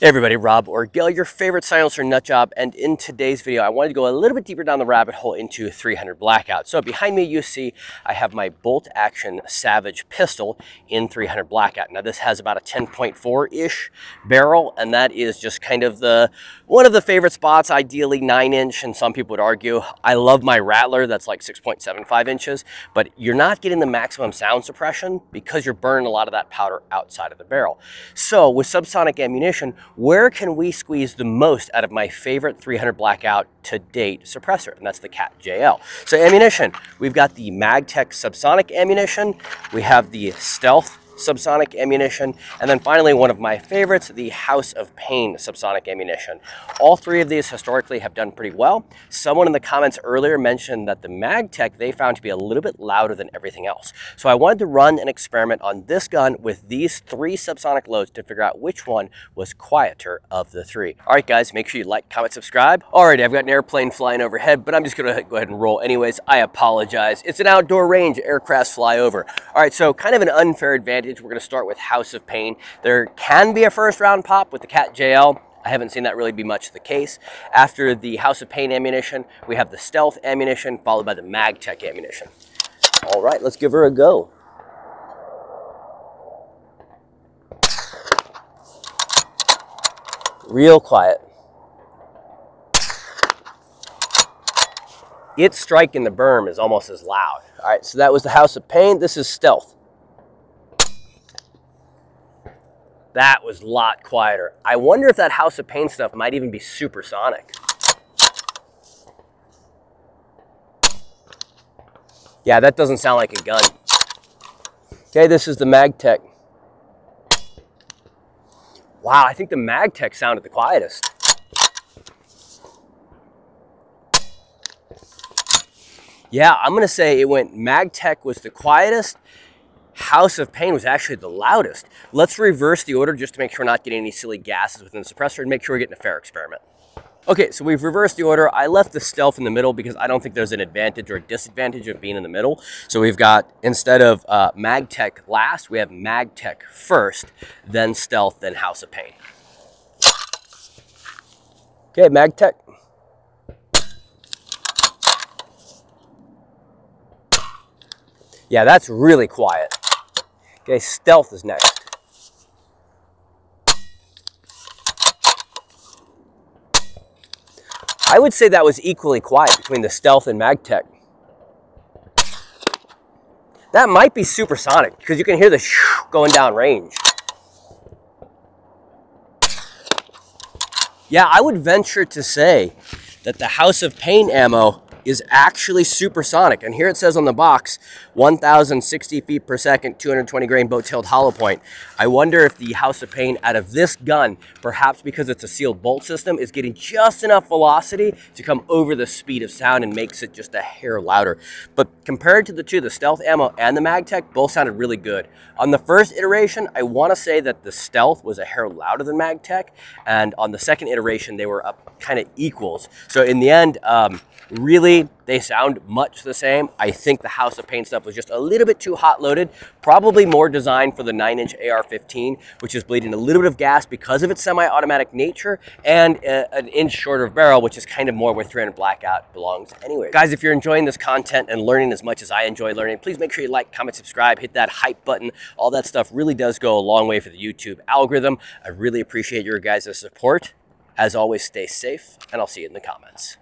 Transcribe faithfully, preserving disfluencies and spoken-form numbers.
Hey everybody, Rob Orgill, your favorite silencer nutjob, and in today's video I wanted to go a little bit deeper down the rabbit hole into three hundred blackout. So behind me you see I have my bolt action Savage pistol in three hundred blackout. Now this has about a ten point four ish barrel, and that is just kind of the one of the favorite spots, ideally nine inch, and some people would argue I love my Rattler that's like six point seven five inches, but you're not getting the maximum sound suppression because you're burning a lot of that powder outside of the barrel. So with subsonic ammunition, where can we squeeze the most out of my favorite three hundred blackout to date suppressor? And that's the Cat J L. So ammunition, we've got the Magtech subsonic ammunition, we have the Stealth subsonic ammunition, and then finally one of my favorites, the House of Pain subsonic ammunition. All three of these historically have done pretty well. Someone in the comments earlier mentioned that the Magtech they found to be a little bit louder than everything else. So I wanted to run an experiment on this gun with these three subsonic loads to figure out which one was quieter of the three. All right guys, make sure you like, comment, subscribe. All right, I've got an airplane flying overhead, but I'm just gonna go ahead and roll anyways. I apologize. It's an outdoor range, aircrafts fly over. All right, so kind of an unfair advantage. We're going to start with House of Pain. There can be a first round pop with the Cat J L. I haven't seen that really be much the case. After the House of Pain ammunition, we have the Stealth ammunition, followed by the Magtech ammunition. All right, let's give her a go. Real quiet. It's striking the berm is almost as loud. All right, so that was the House of Pain. This is Stealth. That was a lot quieter. I wonder if that House of Pain stuff might even be supersonic. Yeah, that doesn't sound like a gun. Okay, this is the Magtech. Wow, I think the Magtech sounded the quietest. Yeah, I'm gonna say it went Magtech was the quietest. House of Pain was actually the loudest. Let's reverse the order just to make sure we're not getting any silly gases within the suppressor and make sure we're getting a fair experiment. Okay, so we've reversed the order. I left the Stealth in the middle because I don't think there's an advantage or a disadvantage of being in the middle. So we've got, instead of uh, Magtech last, we have Magtech first, then Stealth, then House of Pain. Okay, Magtech. Yeah, that's really quiet. Okay, Stealth is next. I would say that was equally quiet between the Stealth and Magtech. That might be supersonic because you can hear the shh going down range. Yeah, I would venture to say that the House of Pain ammo is actually supersonic, and here it says on the box one thousand sixty feet per second, two hundred twenty grain boat-tailed hollow point. I wonder if the House of Pain out of this gun, perhaps because it's a sealed bolt system, is getting just enough velocity to come over the speed of sound and makes it just a hair louder. But compared to the two, the Stealth ammo and the Magtech both sounded really good. On the first iteration, I want to say that the Stealth was a hair louder than Magtech, and on the second iteration they were up kind of equals. So in the end, um, really they sound much the same. I think the House of Pain stuff was just a little bit too hot loaded, probably more designed for the nine inch A R fifteen, which is bleeding a little bit of gas because of its semi-automatic nature, and a, an inch shorter barrel, which is kind of more where three hundred blackout belongs anyway. Guys, if you're enjoying this content and learning as much as I enjoy learning, please make sure you like, comment, subscribe, hit that hype button. All that stuff really does go a long way for the YouTube algorithm. I really appreciate your guys' support. As always, stay safe, and I'll see you in the comments.